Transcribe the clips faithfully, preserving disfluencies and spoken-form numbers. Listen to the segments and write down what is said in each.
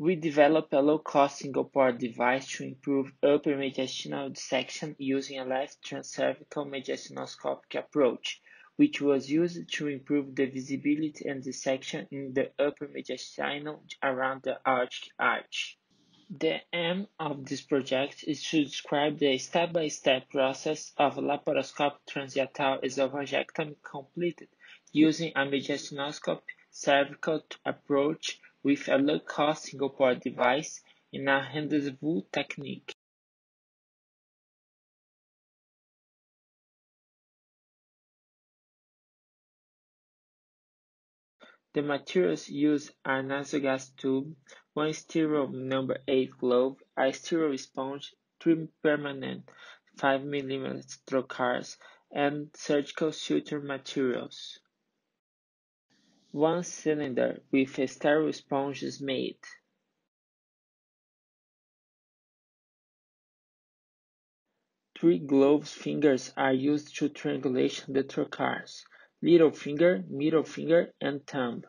we developed a low-cost single-port device to improve upper mediastinal dissection using a left transcervical mediastinoscopic approach, which was used to improve the visibility and dissection in the upper mediastinal around the aortic arch. The aim of this project is to describe the step-by-step process of laparoscopic transhiatal esophagectomy completed using a mediastinoscopic cervical approach with a low-cost single-port device in a Handelsvoo technique. The materials used are an nasogas tube, one sterile number eight glove, a sterile sponge, three permanent five millimeter trocars, and surgical suture materials. One cylinder with a sterile sponge is made. Three gloves fingers are used to triangulate the trocars: little finger, middle finger, and thumb.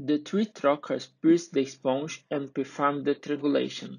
The three trocars pierce the sponge and perform the triangulation.